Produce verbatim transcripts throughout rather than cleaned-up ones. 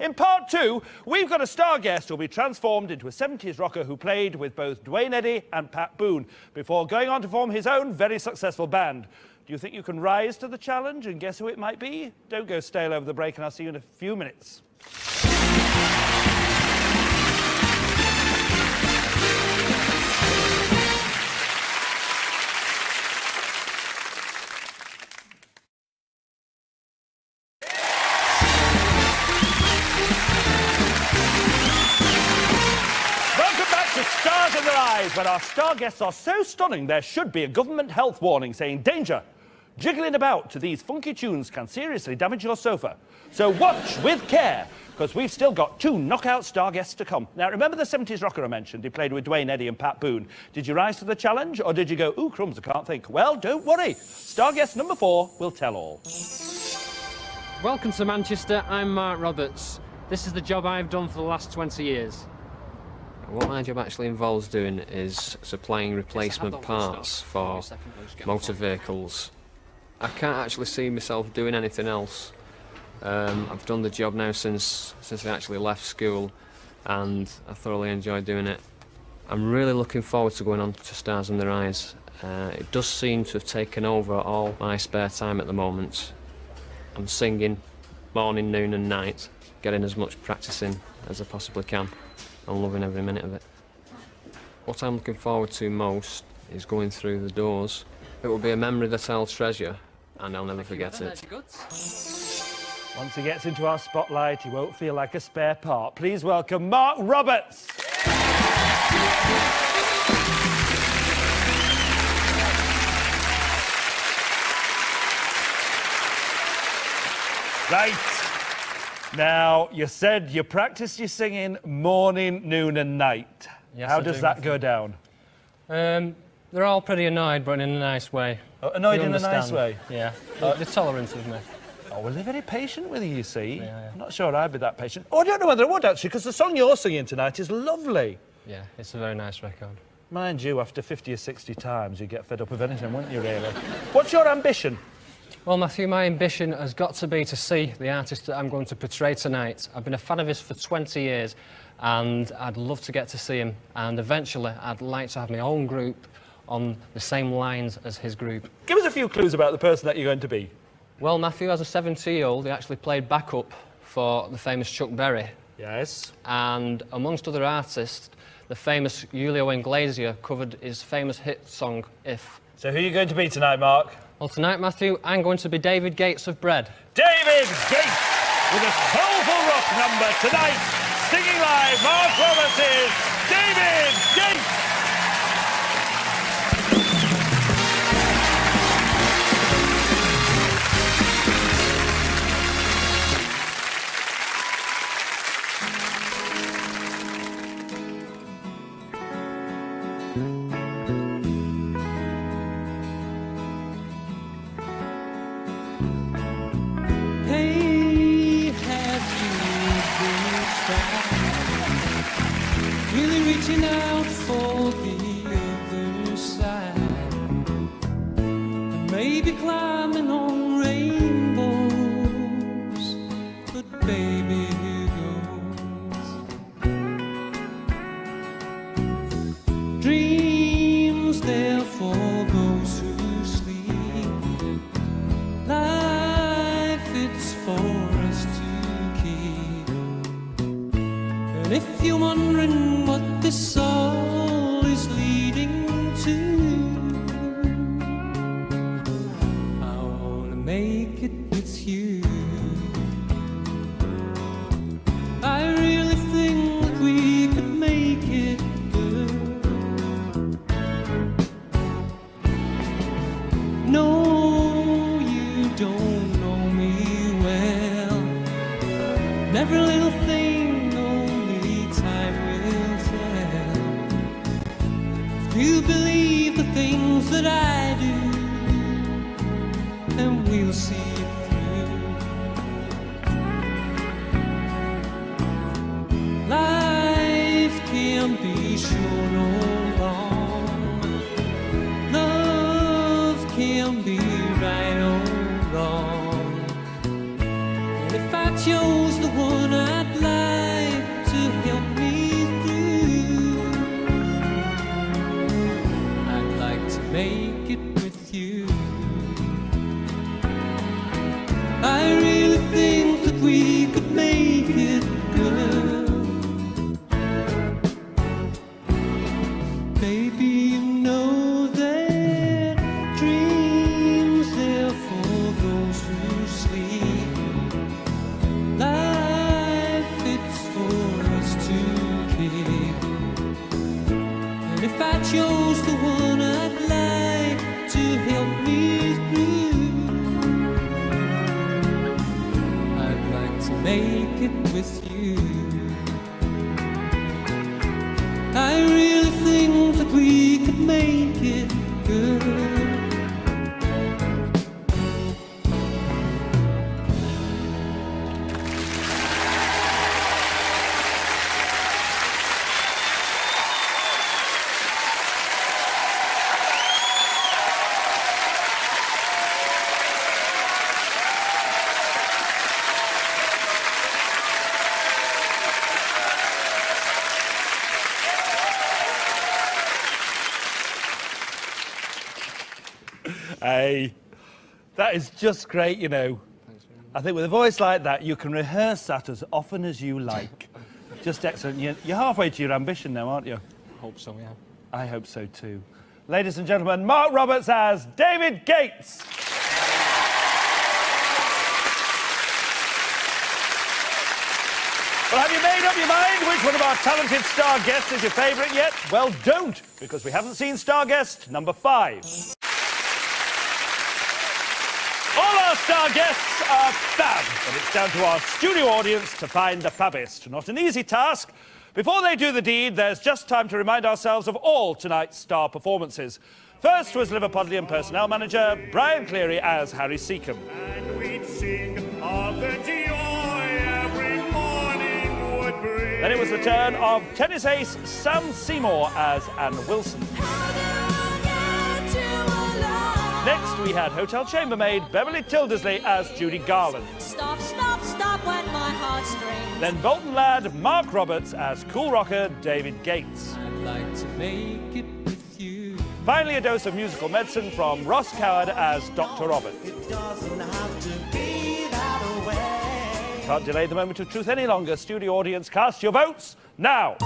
In part two, we've got a star guest who'll be transformed into a seventies rocker who played with both Duane Eddy and Pat Boone before going on to form his own very successful band. Do you think you can rise to the challenge and guess who it might be? Don't go stale over the break, and I'll see you in a few minutes. Stars in Their Eyes, where our star guests are so stunning there should be a government health warning saying, danger! Jiggling about to these funky tunes can seriously damage your sofa. So watch with care, because we've still got two knockout star guests to come. Now, remember the seventies rocker I mentioned? He played with Duane Eddy and Pat Boone. Did you rise to the challenge, or did you go, ooh, crumbs, I can't think? Well, don't worry. Star guest number four will tell all. Welcome to Manchester. I'm Mark Roberts. This is the job I've done for the last twenty years. What my job actually involves doing is supplying replacement parts for motor vehicles. I can't actually see myself doing anything else. Um, I've done the job now since, since I actually left school, and I thoroughly enjoy doing it. I'm really looking forward to going on to Stars in Their Eyes. Uh, it does seem to have taken over all my spare time at the moment. I'm singing morning, noon and night, getting as much practising as I possibly can. I'm loving every minute of it. What I'm looking forward to most is going through the doors. It will be a memory that I'll treasure, and I'll never forget it. Once he gets into our spotlight, he won't feel like a spare part. Please welcome Mark Roberts. Right. Now, you said you practice your singing morning, noon and night. Yes, How I does do that go down? Um, they're all pretty annoyed, but in a nice way. Oh, annoyed you in understand. a nice way? Yeah. Uh, they're tolerant of me. Oh, well, they're very patient with you, you see. Yeah, yeah. I'm not sure I'd be that patient. Oh, I don't know whether I would, actually, because the song you're singing tonight is lovely. Yeah, it's a very nice record. Mind you, after fifty or sixty times, you'd get fed up of anything, wouldn't you, really? What's your ambition? Well, Matthew, my ambition has got to be to see the artist that I'm going to portray tonight. I've been a fan of his for twenty years, and I'd love to get to see him. And eventually, I'd like to have my own group on the same lines as his group. Give us a few clues about the person that you're going to be. Well, Matthew, as a seventy-year-old, he actually played backup for the famous Chuck Berry. Yes. And amongst other artists, the famous Julio Iglesias covered his famous hit song, If. So who are you going to be tonight, Mark? Well, tonight, Matthew, I'm going to be David Gates of Bread. David Gates, with a soulful rock number tonight, singing live, Mark Roberts is David Gates! If I chose the one I'd make it with you. I really think that we could make it good. Baby, you know that dreams are for those who sleep. Life, it's for us to keep. And if I chose the one I'd like to help me through, make it with you. I really think that we could make it good. Hey, that is just great, you know. I think with a voice like that, you can rehearse that as often as you like. Just excellent. You're halfway to your ambition now, aren't you? I hope so, yeah. I hope so, too. Ladies and gentlemen, Mark Roberts as David Gates. Well, have you made up your mind which one of our talented star guests is your favourite yet? Well, don't, because we haven't seen star guest number five. All our star guests are fab, and it's down to our studio audience to find the fabbest. Not an easy task. Before they do the deed, there's just time to remind ourselves of all tonight's star performances. First was Liverpudlian personnel manager Brian Cleary as Harry Seacombe. And we'd sing of the joy every morning would bring. Then it was the turn of tennis ace Sam Seymour as Anne Wilson. Next, we had hotel chambermaid Beverly Tildesley as Judy Garland. Stop, stop, stop when my heart strings. Then Bolton lad Mark Roberts as cool rocker David Gates. I'd like to make it with you. Finally, a dose of musical medicine from Ross Coward as Doctor Robert. It doesn't have to be that way. Can't delay the moment of truth any longer. Studio audience, cast your votes now.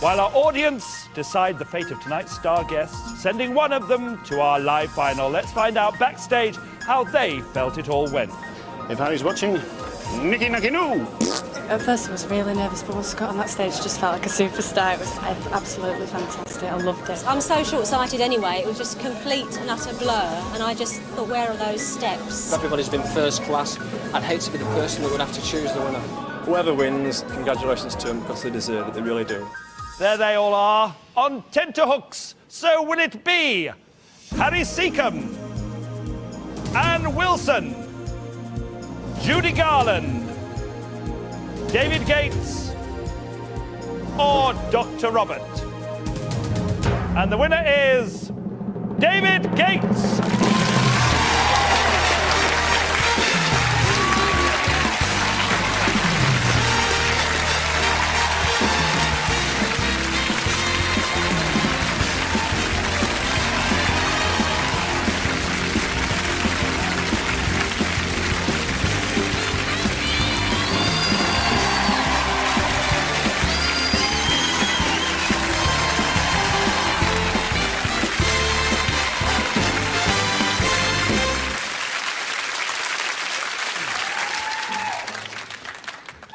While our audience decide the fate of tonight's star guests, sending one of them to our live final. Let's find out backstage how they felt it all went. If Harry's watching, nicky nicky noo! At first I was really nervous, but once I got on that stage, I just felt like a superstar. It was absolutely fantastic. I loved it. I'm so short-sighted anyway. It was just complete and utter blur, and I just thought, where are those steps? Everybody's been first class. I'd hate to be the person that would have to choose the winner. Whoever wins, congratulations to them, because they deserve it. They really do. There they all are, on tenterhooks. So will it be Harry Seacombe, Anne Wilson, Judy Garland, David Gates, or Doctor Robert? And the winner is David Gates.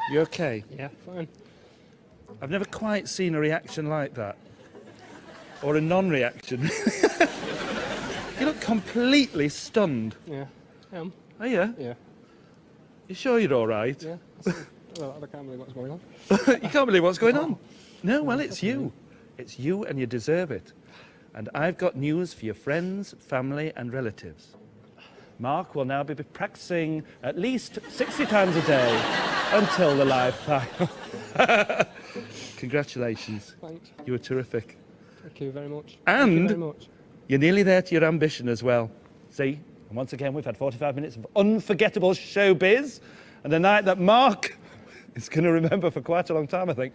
You okay? Yeah, fine. I've never quite seen a reaction like that. Or a non-reaction. You look completely stunned. Yeah, I am. Are you? Yeah. You sure you're all right? Yeah. Well, I can't believe what's going on. You can't believe what's going on? No, well, it's you. It's you and you deserve it. And I've got news for your friends, family and relatives. Mark will now be practising at least sixty times a day until the live final. Congratulations. Thanks. You were terrific. Thank you very much. And Thank you very much. You're nearly there to your ambition as well. See? And once again, we've had forty-five minutes of unforgettable showbiz, and a night that Mark is going to remember for quite a long time, I think.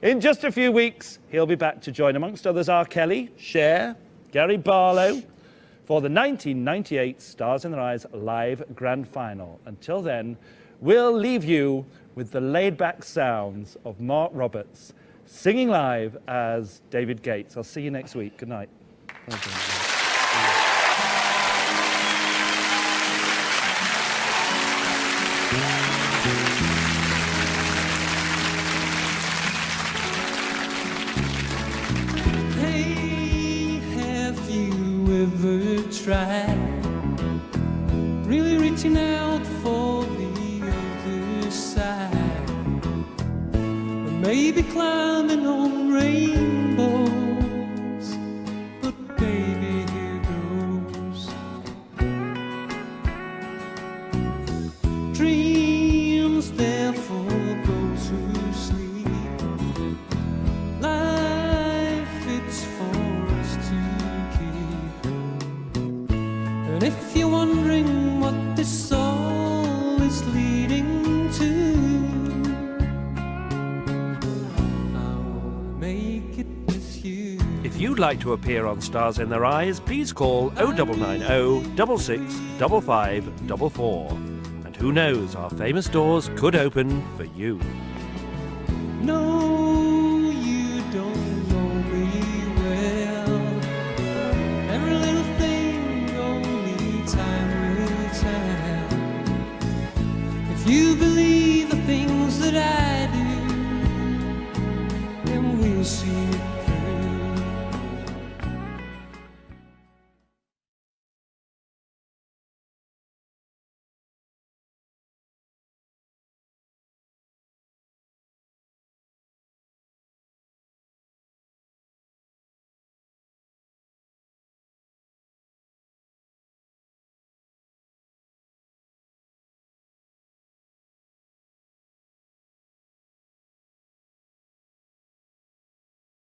In just a few weeks, he'll be back to join, amongst others, R. Kelly, Cher, Gary Barlow, for the nineteen ninety-eight Stars in Their Eyes live grand final. Until then, we'll leave you with the laid-back sounds of Mark Roberts singing live as David Gates. I'll see you next week. Good night. Really reaching out for the other side, or maybe climbing on rainbows, but baby, here goes. Dreams there for those who sleep. Life, it's for us to keep. And if you're wondering what this soul is leading to, I'll make it with you. If you'd like to appear on Stars in Their Eyes, please call oh double nine oh, six six five five four four. And who knows, our famous doors could open for you. No.